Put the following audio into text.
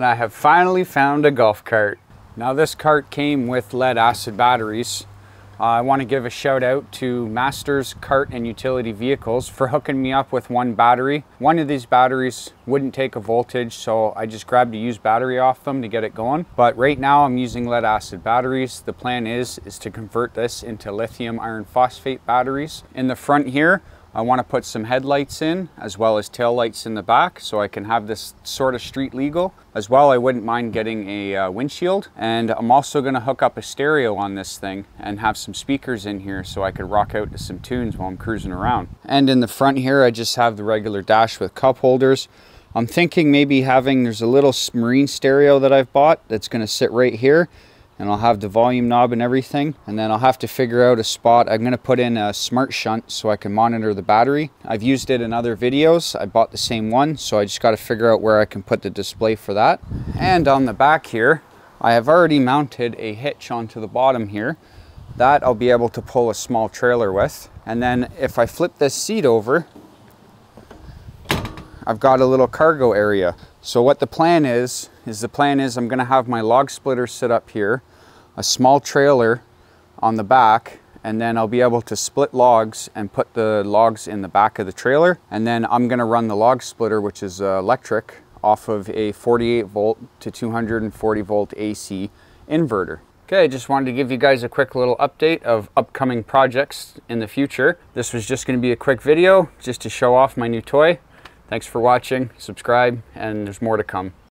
and I have finally found a golf cart. Now this cart came with lead-acid batteries. I want to give a shout out to Masters Cart and Utility Vehicles for hooking me up with one battery. One of these batteries wouldn't take a voltage, so I just grabbed a used battery off them to get it going. But right now I'm using lead acid batteries. The plan is to convert this into lithium iron phosphate batteries. In the front here, I want to put some headlights in as well as tail lights in the back so I can have this sort of street legal. As well, I wouldn't mind getting a windshield, and I'm also going to hook up a stereo on this thing and have some speakers in here so I could rock out to some tunes while I'm cruising around. And in the front here, I just have the regular dash with cup holders. I'm thinking maybe having, there's a little marine stereo that I've bought that's going to sit right here, and I'll have the volume knob and everything. And then I'll have to figure out a spot. I'm gonna put in a smart shunt so I can monitor the battery. I've used it in other videos. I bought the same one, so I just gotta figure out where I can put the display for that. And on the back here, I have already mounted a hitch onto the bottom here. That I'll be able to pull a small trailer with. And then if I flip this seat over, I've got a little cargo area. So what the plan is I'm gonna have my log splitter sit up here, a small trailer on the back, and then I'll be able to split logs and put the logs in the back of the trailer. And then I'm gonna run the log splitter, which is electric, off of a 48 volt to 240 volt AC inverter. Okay, I just wanted to give you guys a quick little update of upcoming projects in the future. This was just gonna be a quick video just to show off my new toy. Thanks for watching, subscribe, and there's more to come.